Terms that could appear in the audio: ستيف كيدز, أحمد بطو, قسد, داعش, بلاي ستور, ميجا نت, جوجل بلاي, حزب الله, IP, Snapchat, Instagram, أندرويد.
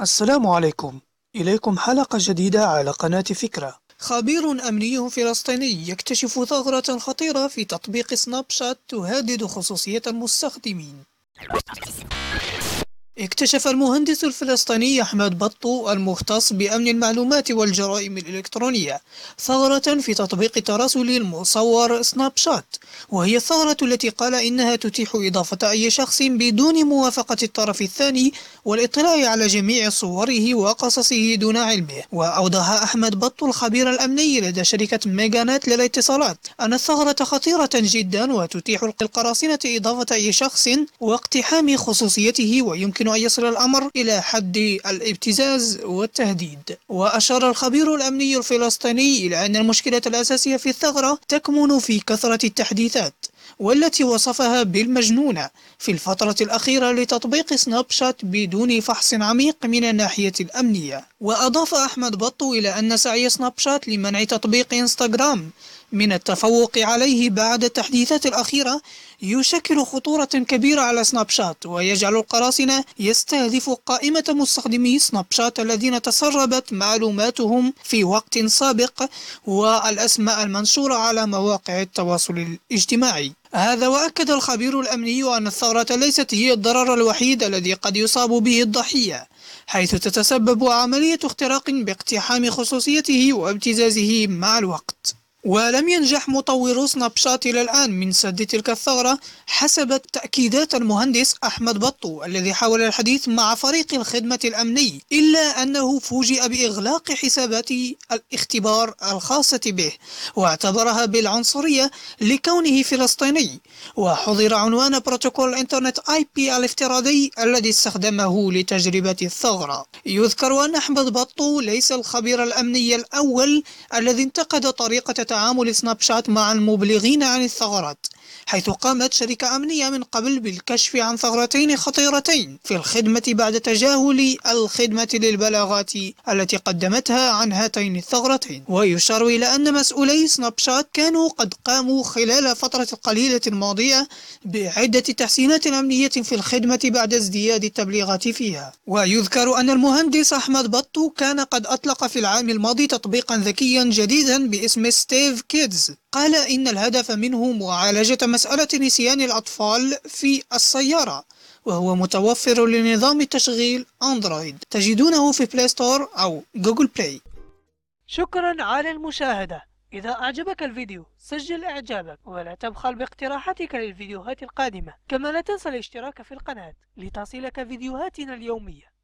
السلام عليكم، إليكم حلقة جديدة على قناة فكرة. خبير أمني فلسطيني يكتشف ثغرة خطيرة في تطبيق سناب شات تهدد خصوصية المستخدمين. اكتشف المهندس الفلسطيني أحمد بطو المختص بأمن المعلومات والجرائم الإلكترونية ثغرة في تطبيق التراسل المصور سناب شات، وهي الثغرة التي قال إنها تتيح إضافة أي شخص بدون موافقة الطرف الثاني والاطلاع على جميع صوره وقصصه دون علمه. وأوضح أحمد بطو الخبير الأمني لدى شركة ميجا نت للاتصالات أن الثغرة خطيرة جدا وتتيح القراصنة إضافة أي شخص واقتحام خصوصيته، ويمكن أن يصل الأمر إلى حد الابتزاز والتهديد. وأشار الخبير الأمني الفلسطيني إلى أن المشكلة الأساسية في الثغرة تكمن في كثرة التحديثات، والتي وصفها بالمجنونة، في الفترة الأخيرة لتطبيق سناب شات بدون فحص عميق من الناحية الأمنية. وأضاف أحمد بطو إلى أن سعي سناب شات لمنع تطبيق إنستغرام من التفوق عليه بعد التحديثات الأخيرة يشكل خطورة كبيرة على سناب شات، ويجعل القراصنة يستهدف قائمة مستخدمي سناب شات الذين تسربت معلوماتهم في وقت سابق والأسماء المنشورة على مواقع التواصل الاجتماعي. هذا. وأكد الخبير الأمني أن الثغرة ليست هي الضرر الوحيد الذي قد يصاب به الضحية، حيث تتسبب عملية اختراق باقتحام خصوصيته وابتزازه مع الوقت. ولم ينجح مطورو سناب شات إلى الآن من سد تلك الثغرة، حسب تأكيدات المهندس أحمد بطو الذي حاول الحديث مع فريق الخدمة الأمني، إلا أنه فوجئ بإغلاق حسابات الاختبار الخاصة به واعتبرها بالعنصرية لكونه فلسطيني، وحظر عنوان بروتوكول الإنترنت IP الافتراضي الذي استخدمه لتجربة الثغرة. يذكر أن أحمد بطو ليس الخبير الأمني الأول الذي انتقد طريقة تعامل سناب شات مع المبلغين عن الثغرات، حيث قامت شركة أمنية من قبل بالكشف عن ثغرتين خطيرتين في الخدمة بعد تجاهل الخدمة للبلاغات التي قدمتها عن هاتين الثغرتين. ويشار إلى أن مسؤولي سناب شات كانوا قد قاموا خلال فترة قليلة الماضية بعدة تحسينات أمنية في الخدمة بعد ازدياد التبليغات فيها. ويذكر أن المهندس أحمد بطو كان قد أطلق في العام الماضي تطبيقا ذكيا جديدا باسم ستيف كيدز، قال إن الهدف منه معالجة مسألة نسيان الأطفال في السيارة، وهو متوفر لنظام التشغيل أندرويد، تجدونه في بلاي ستور أو جوجل بلاي. شكرا على المشاهدة. إذا أعجبك الفيديو سجل إعجابك، ولا تبخل باقتراحاتك للفيديوهات القادمة، كما لا تنسى الاشتراك في القناة لتصلك فيديوهاتنا اليومية.